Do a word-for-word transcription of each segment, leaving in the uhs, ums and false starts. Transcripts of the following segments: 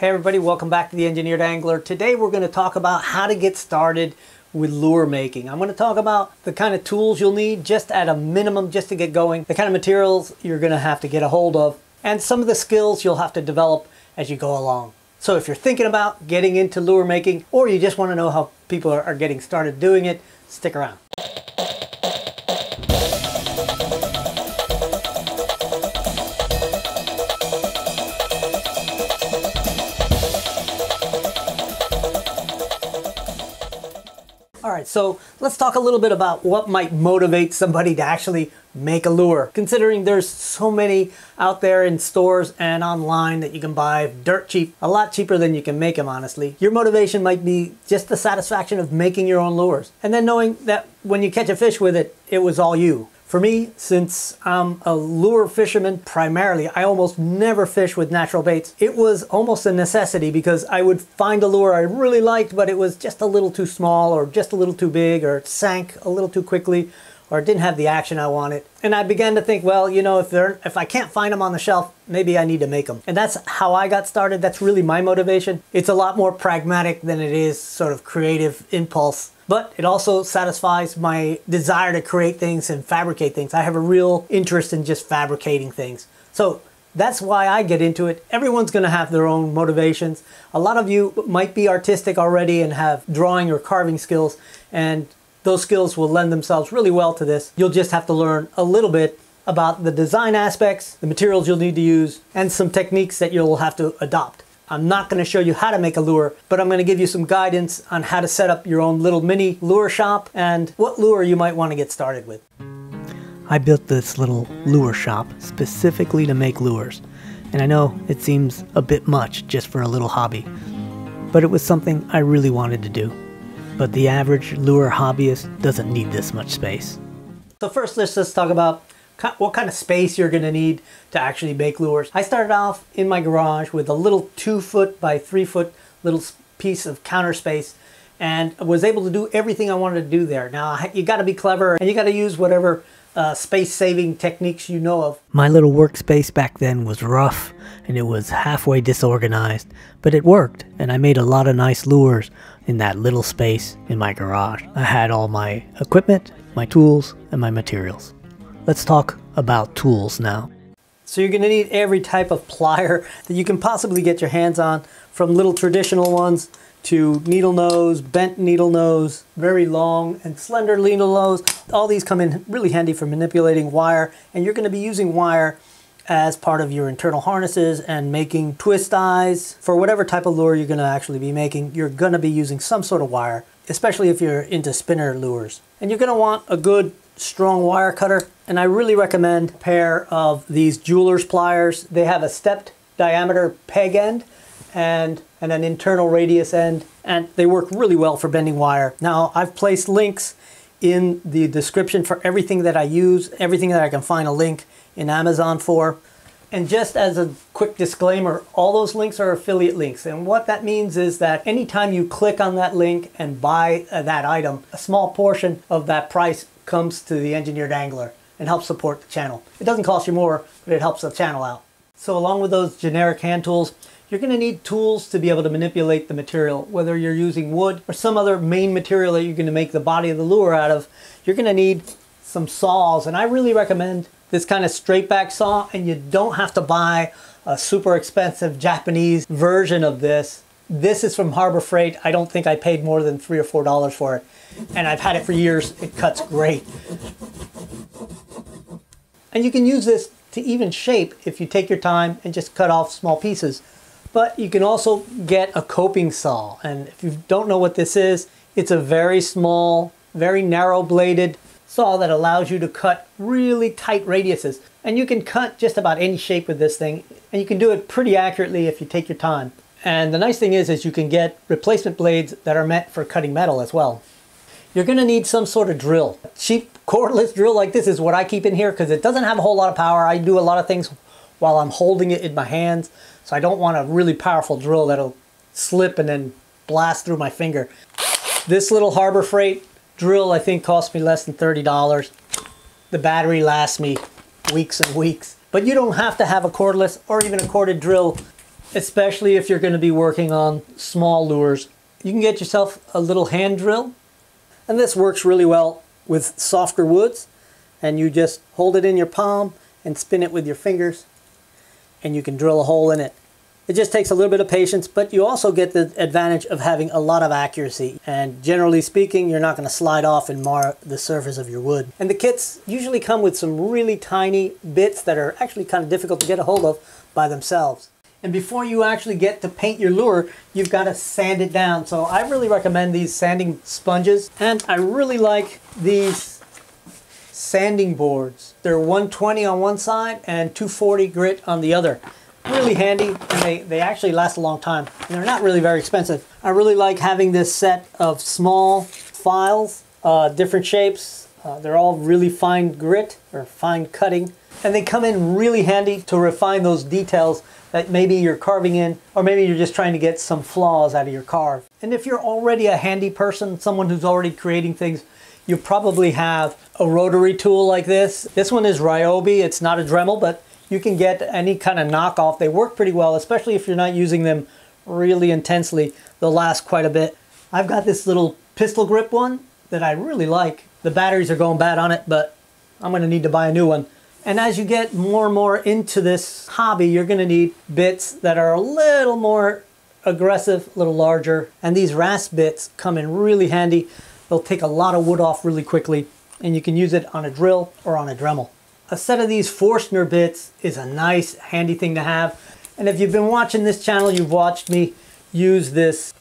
Hey everybody, welcome back to the Engineered Angler. Today we're going to talk about how to get started with lure making. I'm going to talk about the kind of tools you'll need just at a minimum just to get going, the kind of materials you're going to have to get a hold of, and some of the skills you'll have to develop as you go along. So if you're thinking about getting into lure making, or you just want to know how people are getting started doing it, stick around. So let's talk a little bit about what might motivate somebody to actually make a lure, considering there's so many out there in stores and online that you can buy dirt cheap, a lot cheaper than you can make them, honestly. Your motivation might be just the satisfaction of making your own lures, and then knowing that when you catch a fish with it, it was all you. For me, since I'm a lure fisherman primarily, I almost never fish with natural baits. It was almost a necessity because I would find a lure I really liked, but it was just a little too small or just a little too big or sank a little too quickly or didn't have the action I wanted. And I began to think, well, you know, if they're, if I can't find them on the shelf, maybe I need to make them. And that's how I got started. That's really my motivation. It's a lot more pragmatic than it is sort of creative impulse. But it also satisfies my desire to create things and fabricate things. I have a real interest in just fabricating things. So that's why I get into it. Everyone's gonna have their own motivations. A lot of you might be artistic already and have drawing or carving skills, and those skills will lend themselves really well to this. You'll just have to learn a little bit about the design aspects, the materials you'll need to use, and some techniques that you'll have to adopt. I'm not going to show you how to make a lure, but I'm going to give you some guidance on how to set up your own little mini lure shop and what lure you might want to get started with. I built this little lure shop specifically to make lures, and I know it seems a bit much just for a little hobby, but it was something I really wanted to do. But the average lure hobbyist doesn't need this much space. So first, let's just talk about what kind of space you're going to need to actually make lures. I started off in my garage with a little two foot by three foot little piece of counter space and was able to do everything I wanted to do there. Now, you got to be clever and you got to use whatever uh, space saving techniques you know of. My little workspace back then was rough and it was halfway disorganized, but it worked and I made a lot of nice lures in that little space in my garage. I had all my equipment, my tools, and my materials. Let's talk about tools now. So you're going to need every type of plier that you can possibly get your hands on, from little traditional ones to needle nose, bent needle nose, very long and slender needle nose. All these come in really handy for manipulating wire, and you're going to be using wire as part of your internal harnesses and making twist eyes. For whatever type of lure you're going to actually be making, you're going to be using some sort of wire, especially if you're into spinner lures. And you're going to want a good strong wire cutter, and I really recommend a pair of these jeweler's pliers. They have a stepped diameter peg end and, and an internal radius end, and they work really well for bending wire. Now, I've placed links in the description for everything that I use, everything that I can find a link in Amazon for. And just as a quick disclaimer, all those links are affiliate links. And what that means is that anytime you click on that link and buy that item, a small portion of that price comes to the Engineered Angler and helps support the channel. It doesn't cost you more, but it helps the channel out. So along with those generic hand tools, you're going to need tools to be able to manipulate the material, whether you're using wood or some other main material that you're going to make the body of the lure out of. You're going to need some saws, and I really recommend this kind of straight back saw, and you don't have to buy a super expensive Japanese version of this. This is from Harbor Freight. I don't think I paid more than three or four dollars for it, and I've had it for years. It cuts great. And you can use this to even shape if you take your time and just cut off small pieces. But you can also get a coping saw, and if you don't know what this is, it's a very small, very narrow bladed saw that allows you to cut really tight radiuses. And you can cut just about any shape with this thing, and you can do it pretty accurately if you take your time. And the nice thing is, is you can get replacement blades that are meant for cutting metal as well. You're gonna need some sort of drill. A cheap cordless drill like this is what I keep in here because it doesn't have a whole lot of power. I do a lot of things while I'm holding it in my hands, so I don't want a really powerful drill that'll slip and then blast through my finger. This little Harbor Freight drill I think cost me less than thirty dollars. The battery lasts me weeks and weeks. But you don't have to have a cordless or even a corded drill, especially if you're going to be working on small lures. You can get yourself a little hand drill, and this works really well with softer woods, and you just hold it in your palm and spin it with your fingers and you can drill a hole in it. It just takes a little bit of patience, but you also get the advantage of having a lot of accuracy, and generally speaking you're not going to slide off and mar the surface of your wood. And the kits usually come with some really tiny bits that are actually kind of difficult to get a hold of by themselves. And before you actually get to paint your lure, you've got to sand it down. So I really recommend these sanding sponges. And I really like these sanding boards. They're one twenty on one side and two forty grit on the other. Really handy, and they, they actually last a long time. And they're not really very expensive. I really like having this set of small files, uh, different shapes. Uh, they're all really fine grit or fine cutting. And they come in really handy to refine those details that maybe you're carving in, or maybe you're just trying to get some flaws out of your carve. And if you're already a handy person, someone who's already creating things, you probably have a rotary tool like this. This one is Ryobi. It's not a Dremel, but you can get any kind of knockoff. They work pretty well, especially if you're not using them really intensely. They'll last quite a bit. I've got this little pistol grip one that I really like. The batteries are going bad on it, but I'm gonna need to buy a new one. And as you get more and more into this hobby, you're gonna need bits that are a little more aggressive, a little larger. And these rasp bits come in really handy. They'll take a lot of wood off really quickly, and you can use it on a drill or on a Dremel. A set of these Forstner bits is a nice, handy thing to have. And if you've been watching this channel, you've watched me use this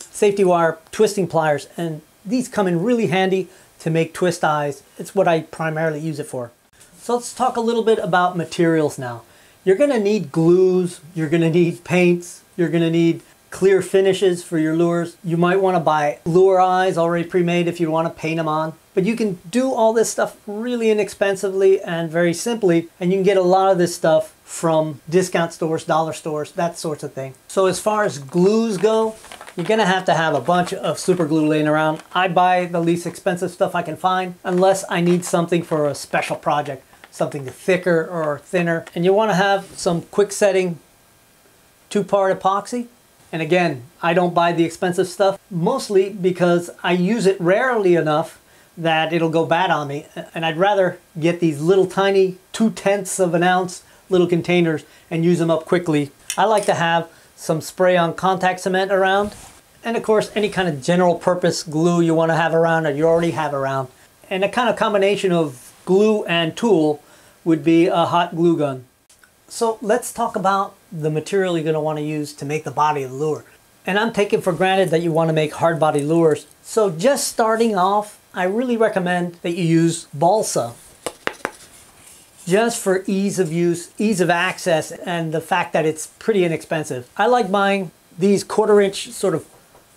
safety wire twisting pliers, and these come in really handy to make twist eyes. It's what I primarily use it for. So let's talk a little bit about materials now. You're gonna need glues, you're gonna need paints, you're gonna need clear finishes for your lures. You might wanna buy lure eyes already pre-made if you wanna paint them on. But you can do all this stuff really inexpensively and very simply, and you can get a lot of this stuff from discount stores, dollar stores, that sorts of thing. So as far as glues go, you're gonna have to have a bunch of super glue laying around. I buy the least expensive stuff I can find unless I need something for a special project, something thicker or thinner. And you wanna have some quick setting two-part epoxy. And again, I don't buy the expensive stuff, mostly because I use it rarely enough that it'll go bad on me. And I'd rather get these little tiny two-tenths of an ounce little containers and use them up quickly. I like to have some spray-on contact cement around, and of course any kind of general purpose glue you want to have around or you already have around. And a kind of combination of glue and tool would be a hot glue gun. So let's talk about the material you're going to want to use to make the body of the lure. And I'm taking for granted that you want to make hard body lures. So just starting off, I really recommend that you use balsa. Just for ease of use, ease of access, and the fact that it's pretty inexpensive. I like buying these quarter inch sort of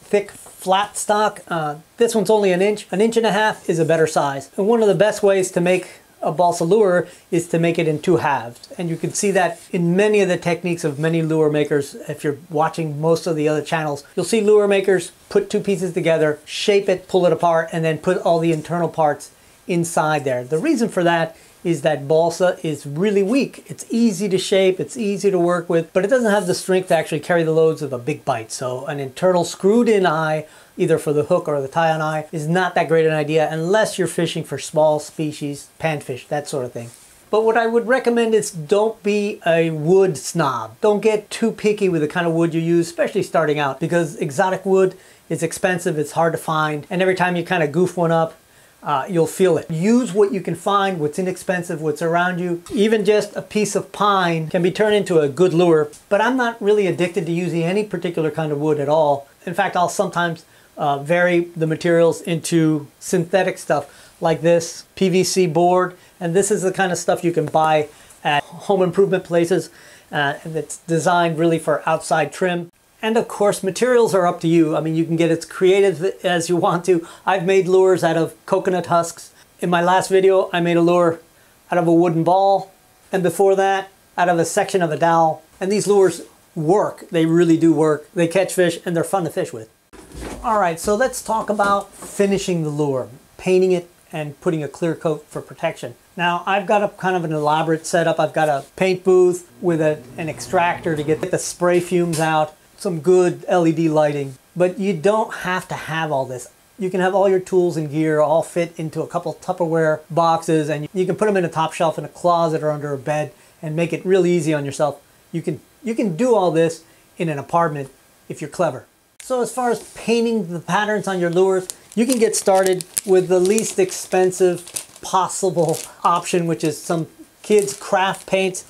thick flat stock. Uh, this one's only an inch. An inch and a half is a better size. And one of the best ways to make a balsa lure is to make it in two halves. And you can see that in many of the techniques of many lure makers. If you're watching most of the other channels, you'll see lure makers put two pieces together, shape it, pull it apart, and then put all the internal parts inside there. The reason for that is that balsa is really weak. It's easy to shape, it's easy to work with, but it doesn't have the strength to actually carry the loads of a big bite. So an internal screwed in eye, either for the hook or the tie-on eye, is not that great an idea unless you're fishing for small species, panfish, that sort of thing. But what I would recommend is don't be a wood snob. Don't get too picky with the kind of wood you use, especially starting out, because exotic wood is expensive, it's hard to find, and every time you kind of goof one up, Uh, you'll feel it. Use what you can find, what's inexpensive, what's around you. Even just a piece of pine can be turned into a good lure, but I'm not really addicted to using any particular kind of wood at all. In fact, I'll sometimes uh, vary the materials into synthetic stuff like this P V C board. And this is the kind of stuff you can buy at home improvement places, uh, and it's designed really for outside trim. And of course, materials are up to you. I mean, you can get as creative as you want to. I've made lures out of coconut husks. In my last video, I made a lure out of a wooden ball, and before that, out of a section of a dowel. And these lures work. They really do work. They catch fish, and they're fun to fish with. All right, so let's talk about finishing the lure, painting it, and putting a clear coat for protection. Now, I've got a kind of an elaborate setup. I've got a paint booth with a, an extractor to get the spray fumes out, some good L E D lighting. But you don't have to have all this. You can have all your tools and gear all fit into a couple Tupperware boxes, and you can put them in a top shelf in a closet or under a bed and make it real easy on yourself. You can, you can do all this in an apartment if you're clever. So as far as painting the patterns on your lures, you can get started with the least expensive possible option, which is some kids craft paints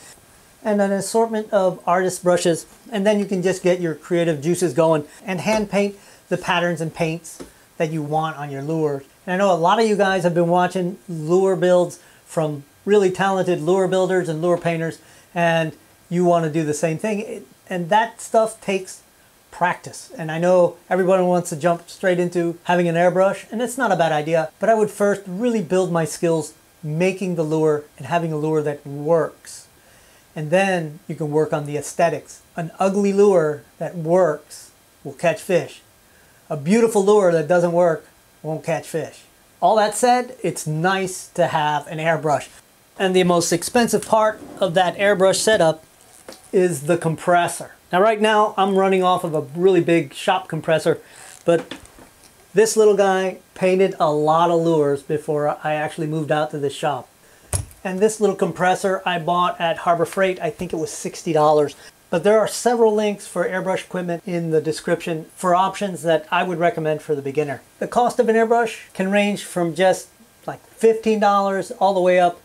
and an assortment of artist brushes, and then you can just get your creative juices going and hand paint the patterns and paints that you want on your lure. And I know a lot of you guys have been watching lure builds from really talented lure builders and lure painters, and you want to do the same thing, and that stuff takes practice. And I know everyone wants to jump straight into having an airbrush, and it's not a bad idea, but I would first really build my skills making the lure and having a lure that works. And then you can work on the aesthetics. An ugly lure that works will catch fish. A beautiful lure that doesn't work won't catch fish. All that said, it's nice to have an airbrush. And the most expensive part of that airbrush setup is the compressor. Now right now I'm running off of a really big shop compressor, but this little guy painted a lot of lures before I actually moved out to the shop. And this little compressor I bought at Harbor Freight, I think it was sixty dollars. But there are several links for airbrush equipment in the description for options that I would recommend for the beginner. The cost of an airbrush can range from just like fifteen dollars all the way up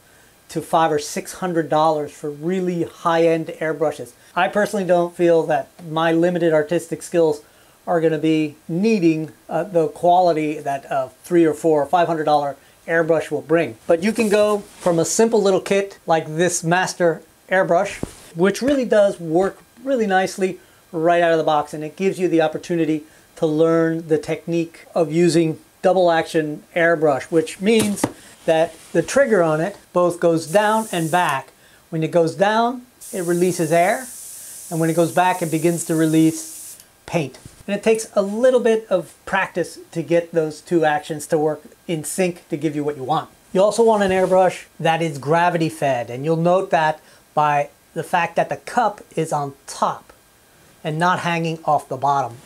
to five or six hundred dollars for really high-end airbrushes. I personally don't feel that my limited artistic skills are going to be needing uh, the quality that a uh, three or four or five hundred dollar airbrush will bring. But you can go from a simple little kit like this master airbrush, which really does work really nicely right out of the box, and it gives you the opportunity to learn the technique of using double action airbrush, which means that the trigger on it both goes down and back. When it goes down, it releases air, and when it goes back, it begins to release paint. And it takes a little bit of practice to get those two actions to work in sync to give you what you want. You also want an airbrush that is gravity fed, and you'll note that by the fact that the cup is on top and not hanging off the bottom.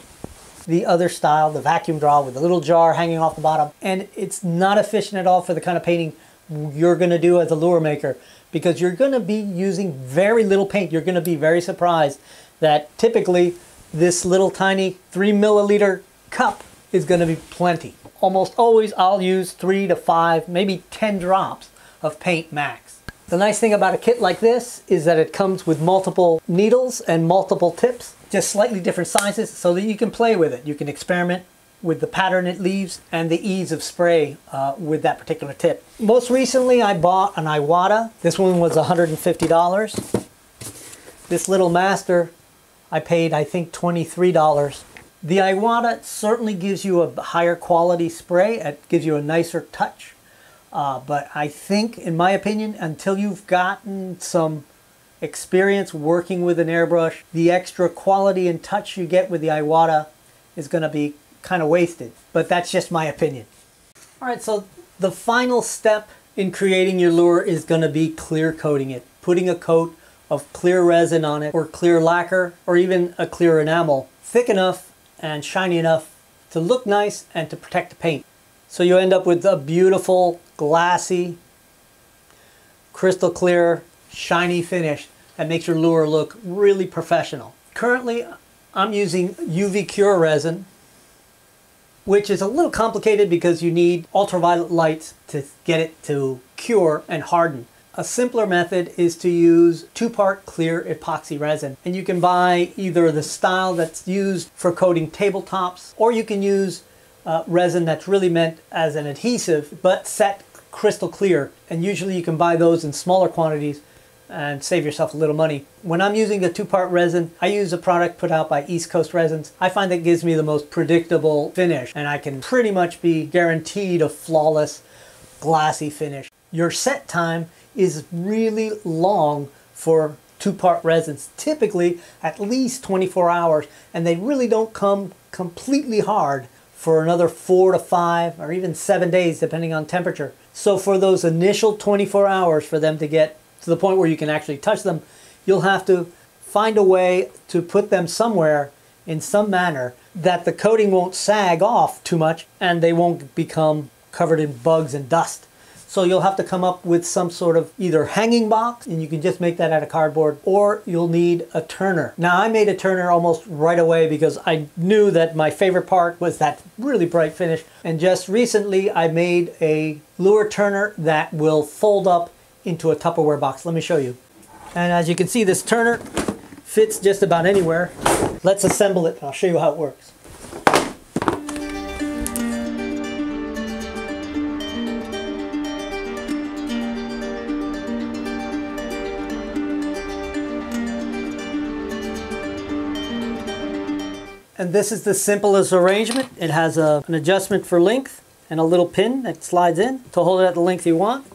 The other style, the vacuum draw with the little jar hanging off the bottom, and it's not efficient at all for the kind of painting you're going to do as a lure maker, because you're going to be using very little paint. You're going to be very surprised that typically this little tiny three milliliter cup is going to be plenty. Almost always I'll use three to five, maybe ten drops of paint max. The nice thing about a kit like this is that it comes with multiple needles and multiple tips, just slightly different sizes, so that you can play with it. You can experiment with the pattern it leaves and the ease of spray uh, with that particular tip. Most recently, I bought an Iwata. This one was one hundred fifty dollars. This little master, I paid, I think, twenty-three dollars. The Iwata certainly gives you a higher quality spray. It gives you a nicer touch. Uh, but I think, in my opinion, until you've gotten some experience working with an airbrush, the extra quality and touch you get with the Iwata is going to be kind of wasted, but that's just my opinion. All right, so the final step in creating your lure is going to be clear coating it, putting a coat of clear resin on it, or clear lacquer, or even a clear enamel, thick enough and shiny enough to look nice and to protect the paint. So you end up with a beautiful, glassy, crystal clear, shiny finish that makes your lure look really professional. Currently, I'm using U V cure resin, which is a little complicated because you need ultraviolet lights to get it to cure and harden. A simpler method is to use two-part clear epoxy resin, and you can buy either the style that's used for coating tabletops, or you can use uh, resin that's really meant as an adhesive, but set crystal clear. And usually you can buy those in smaller quantities and save yourself a little money. When I'm using a two-part resin, I use a product put out by East Coast Resins. I find that gives me the most predictable finish, and I can pretty much be guaranteed a flawless, glassy finish. Your set time is really long for two-part resins, typically at least twenty-four hours, and they really don't come completely hard for another four to five or even seven days, depending on temperature. So for those initial twenty-four hours for them to get to the point where you can actually touch them, you'll have to find a way to put them somewhere in some manner that the coating won't sag off too much and they won't become covered in bugs and dust. So you'll have to come up with some sort of either hanging box, and you can just make that out of cardboard, or you'll need a turner. Now I made a turner almost right away because I knew that my favorite part was that really bright finish. And just recently I made a lure turner that will fold up into a Tupperware box. Let me show you. And as you can see, this turner fits just about anywhere. Let's assemble it and I'll show you how it works. And this is the simplest arrangement. It has a, an adjustment for length and a little pin that slides in to hold it at the length you want.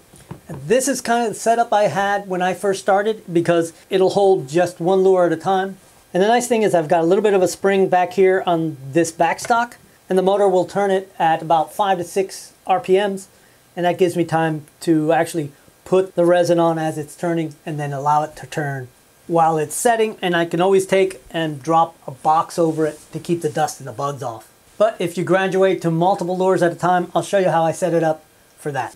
This is kind of the setup I had when I first started because it'll hold just one lure at a time. And the nice thing is I've got a little bit of a spring back here on this backstock, and the motor will turn it at about five to six R P Ms. And that gives me time to actually put the resin on as it's turning and then allow it to turn while it's setting. And I can always take and drop a box over it to keep the dust and the bugs off. But if you graduate to multiple lures at a time, I'll show you how I set it up for that.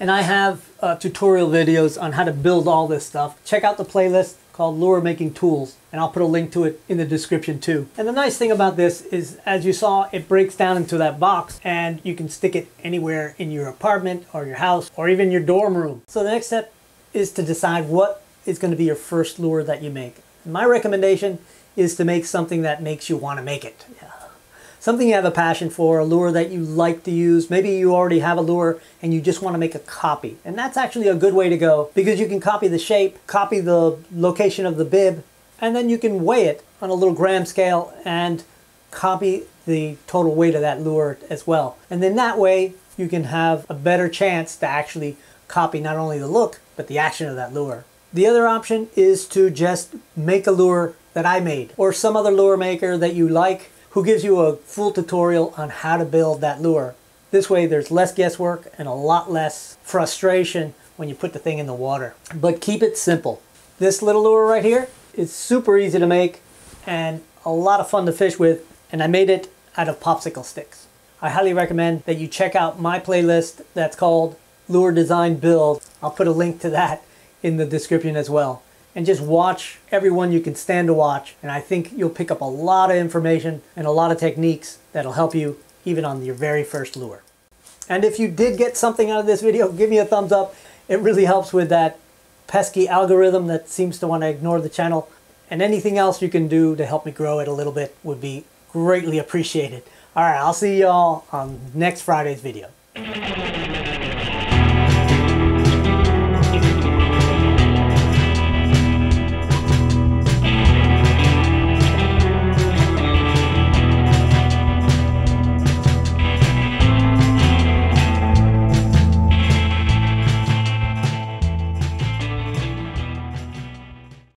And I have uh, tutorial videos on how to build all this stuff. Check out the playlist called Lure Making Tools, and I'll put a link to it in the description too. And the nice thing about this is, as you saw, it breaks down into that box and you can stick it anywhere in your apartment or your house or even your dorm room. So the next step is to decide what is going to be your first lure that you make. My recommendation is to make something that makes you want to make it. Yeah. Something you have a passion for, a lure that you like to use. Maybe you already have a lure and you just want to make a copy. And that's actually a good way to go because you can copy the shape, copy the location of the bib, and then you can weigh it on a little gram scale and copy the total weight of that lure as well. And then that way you can have a better chance to actually copy not only the look, but the action of that lure. The other option is to just make a lure that I made or some other lure maker that you like, who gives you a full tutorial on how to build that lure. This way there's less guesswork and a lot less frustration when you put the thing in the water. But keep it simple. This little lure right here is super easy to make and a lot of fun to fish with, and I made it out of popsicle sticks. I highly recommend that you check out my playlist that's called Lure Design Build. I'll put a link to that in the description as well. And just watch everyone you can stand to watch. And I think you'll pick up a lot of information and a lot of techniques that'll help you even on your very first lure. And if you did get something out of this video, give me a thumbs up. It really helps with that pesky algorithm that seems to want to ignore the channel. And anything else you can do to help me grow it a little bit would be greatly appreciated. All right, I'll see y'all on next Friday's video.